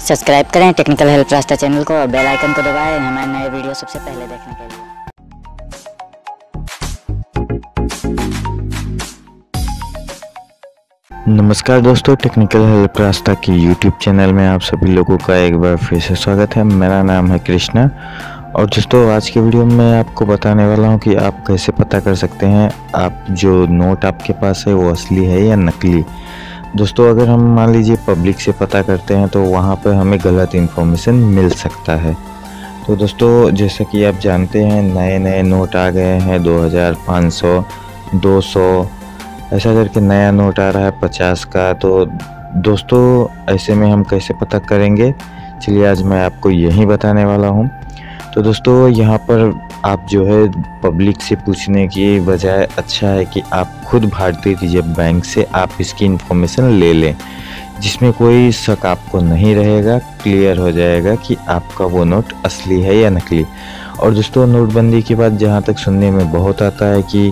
Subscribe करें technical help रास्ता channel को और बेल आइकन को दबाएं हमारे नए वीडियो सबसे पहले देखने के लिए। नमस्कार दोस्तों, टेक्निकल हेल्प रास्ता की YouTube चैनल में आप सभी लोगों का एक बार फिर से स्वागत है। मेरा नाम है कृष्णा और दोस्तों आज के वीडियो में मैं आपको बताने वाला हूं कि आप कैसे पता कर सकते हैं आप जो नोट आपके पास है वो असली है या नकली। दोस्तों अगर हम मान लीजिए पब्लिक से पता करते हैं तो वहाँ पर हमें गलत इन्फॉर्मेशन मिल सकता है। तो दोस्तों जैसा कि आप जानते हैं नए नए नोट आ गए हैं 2000, 500, 200 ऐसा करके नया नोट आ रहा है 50 का। तो दोस्तों ऐसे में हम कैसे पता करेंगे, चलिए आज मैं आपको यही बताने वाला हूं। तो दोस्तों यहां पर आप जो है पब्लिक से पूछने की बजाय अच्छा है कि आप खुद भारतीय रिजर्व बैंक से आप इसकी इन्फॉर्मेशन ले लें, जिसमें कोई शक आपको नहीं रहेगा, क्लियर हो जाएगा कि आपका वो नोट असली है या नकली। और दोस्तों नोटबंदी के बाद जहाँ तक सुनने में बहुत आता है कि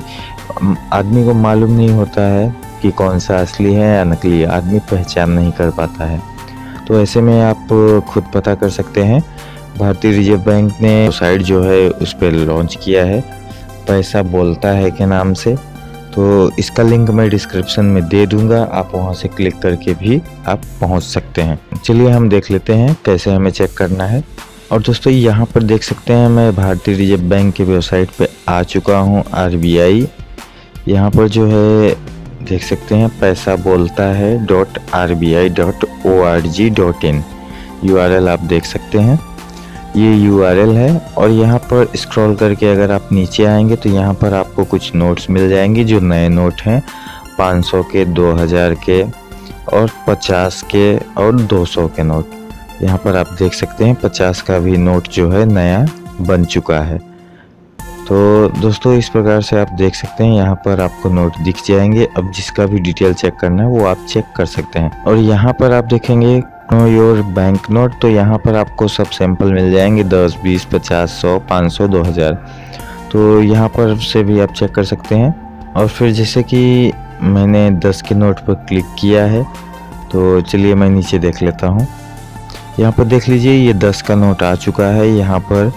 आदमी को मालूम नहीं होता है कि कौन सा असली है या नकली, आदमी पहचान नहीं कर पाता है। तो ऐसे में आप खुद पता कर सकते हैं। भारतीय रिजर्व बैंक ने साइट जो है उस पर लॉन्च किया है पैसा बोलता है के नाम से, तो इसका लिंक मैं डिस्क्रिप्शन में दे दूंगा, आप वहां से क्लिक करके भी आप पहुंच सकते हैं। चलिए हम देख लेते हैं कैसे हमें चेक करना है। और दोस्तों यहाँ पर देख सकते हैं मैं भारतीय रिजर्व बैंक की वेबसाइट पे आ चुका हूँ। RBI यहाँ पर जो है देख सकते हैं पैसा बोलता है .rbi.org.in URL आप देख सकते हैं, ये URL है। और यहाँ पर स्क्रॉल करके अगर आप नीचे आएंगे तो यहाँ पर आपको कुछ नोट्स मिल जाएंगे जो नए नोट हैं 500 के, 2000 के और 50 के और 200 के नोट। यहाँ पर आप देख सकते हैं 50 का भी नोट जो है नया बन चुका है। तो दोस्तों इस प्रकार से आप देख सकते हैं यहाँ पर आपको नोट दिख जाएंगे। अब जिसका भी डिटेल चेक करना है वो आप चेक कर सकते हैं। और यहाँ पर आप देखेंगे नो योर बैंक नोट, तो यहाँ पर आपको सब सैंपल मिल जाएंगे 10, 20, 50, 100, 500, 2000। तो यहाँ पर से भी आप चेक कर सकते हैं। और फिर जैसे कि मैंने 10 के नोट पर क्लिक किया है, तो चलिए मैं नीचे देख लेता हूँ। यहाँ पर देख लीजिए ये 10 का नोट आ चुका है। यहाँ पर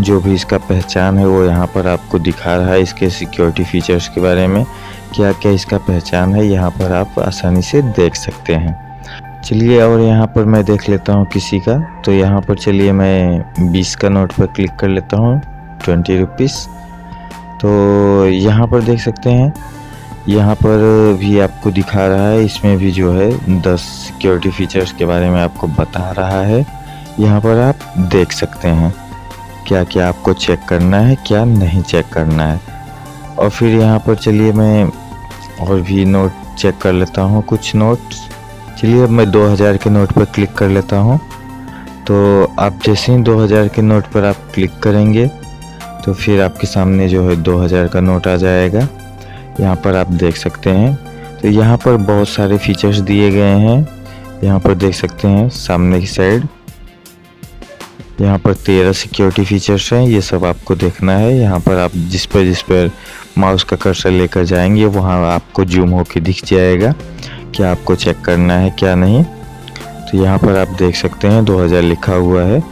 जो भी इसका पहचान है वो यहाँ पर आपको दिखा रहा है, इसके सिक्योरिटी फीचर्स के बारे में क्या क्या इसका पहचान है यहाँ पर आप आसानी से देख सकते हैं। चलिए और यहाँ पर मैं देख लेता हूँ किसी का, तो यहाँ पर चलिए मैं 20 का नोट पर क्लिक कर लेता हूँ, 20 रुपीज़। तो यहाँ पर देख सकते हैं यहाँ पर भी आपको दिखा रहा है, इसमें भी जो है 10 सिक्योरिटी फीचर्स के बारे में आपको बता रहा है। यहाँ पर आप देख सकते हैं क्या क्या आपको चेक करना है क्या नहीं चेक करना है। और फिर यहाँ पर चलिए मैं और भी नोट चेक कर लेता हूँ कुछ नोट्स। चलिए अब मैं 2000 के नोट पर क्लिक कर लेता हूँ। तो आप जैसे ही 2000 के नोट पर आप क्लिक करेंगे तो फिर आपके सामने जो है 2000 का नोट आ जाएगा, यहाँ पर आप देख सकते हैं। तो यहाँ पर बहुत सारे फीचर्स दिए गए हैं, यहाँ पर देख सकते हैं सामने की साइड। यहाँ पर 13 सिक्योरिटी फीचर्स हैं, ये सब आपको देखना है। यहाँ पर आप जिस पर माउस का कर्सर लेकर जाएंगे वहाँ आपको जूम होके दिख जाएगा क्या आपको चेक करना है क्या नहीं। तो यहाँ पर आप देख सकते हैं 2000 लिखा हुआ है।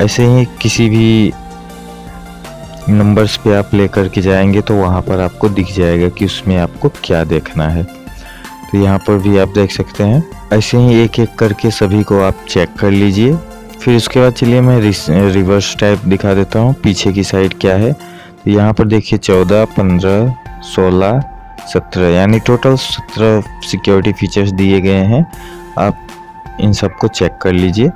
ऐसे ही किसी भी नंबर्स पे आप लेकर के जाएंगे तो वहाँ पर आपको दिख जाएगा कि उसमें आपको क्या देखना है। तो यहाँ पर भी आप देख सकते हैं। ऐसे ही एक एक करके सभी को आप चेक कर लीजिए। फिर उसके बाद चलिए मैं रिवर्स टाइप दिखा देता हूँ पीछे की साइड क्या है। तो यहाँ पर देखिए 14, 15, 16, 17 यानी टोटल 17 सिक्योरिटी फीचर्स दिए गए हैं, आप इन सबको चेक कर लीजिए।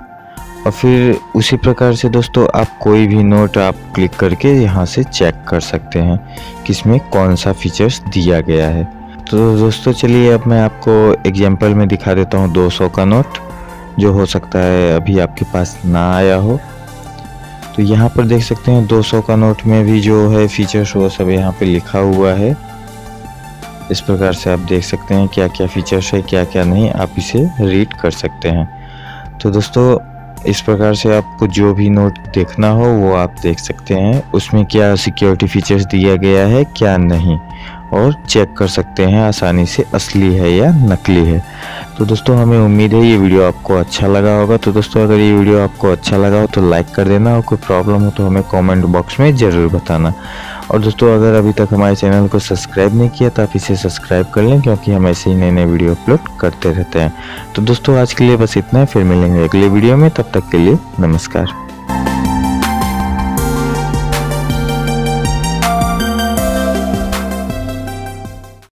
और फिर उसी प्रकार से दोस्तों आप कोई भी नोट आप क्लिक करके यहाँ से चेक कर सकते हैं किसमें कौन सा फीचर्स दिया गया है। तो दोस्तों चलिए अब मैं आपको एग्जांपल में दिखा देता हूँ 200 का नोट, जो हो सकता है अभी आपके पास ना आया हो। तो यहाँ पर देख सकते हैं 200 का नोट में भी जो है फीचर्स वो सब यहाँ पर लिखा हुआ है। इस प्रकार से आप देख सकते हैं क्या क्या फीचर्स है क्या क्या नहीं, आप इसे रीड कर सकते हैं। तो दोस्तों इस प्रकार से आपको जो भी नोट देखना हो वो आप देख सकते हैं, उसमें क्या सिक्योरिटी फीचर्स दिया गया है क्या नहीं, और चेक कर सकते हैं आसानी से असली है या नकली है। तो दोस्तों हमें उम्मीद है ये वीडियो आपको अच्छा लगा होगा। तो दोस्तों अगर ये वीडियो आपको अच्छा लगा हो तो लाइक कर देना और कोई प्रॉब्लम हो तो हमें कमेंट बॉक्स में ज़रूर बताना। और दोस्तों अगर अभी तक हमारे चैनल को सब्सक्राइब नहीं किया तो आप इसे सब्सक्राइब कर लें, क्योंकि हम ऐसे ही नए नए वीडियो अपलोड करते रहते हैं। तो दोस्तों आज के लिए बस इतना है, फिर मिलेंगे अगले वीडियो में। तब तक के लिए नमस्कार।